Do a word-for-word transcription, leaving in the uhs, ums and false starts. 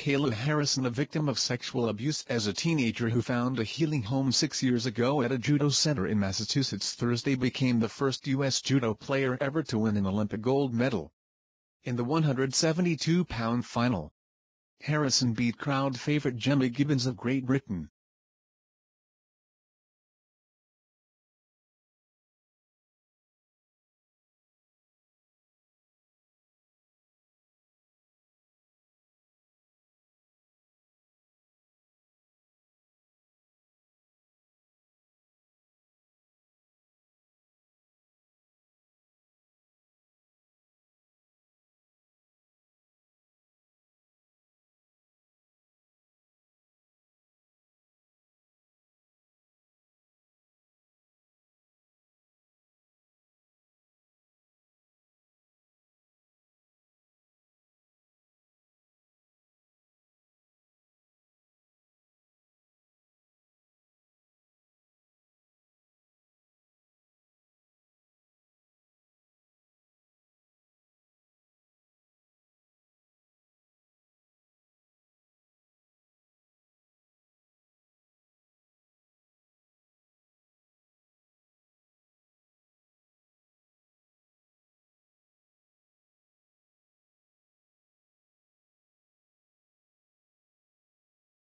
Kayla Harrison, a victim of sexual abuse as a teenager who found a healing home six years ago at a judo center in Massachusetts, Thursday became the first U S judo player ever to win an Olympic gold medal. In the one hundred seventy-two pound final, Harrison beat crowd favorite Gemma Gibbons of Great Britain.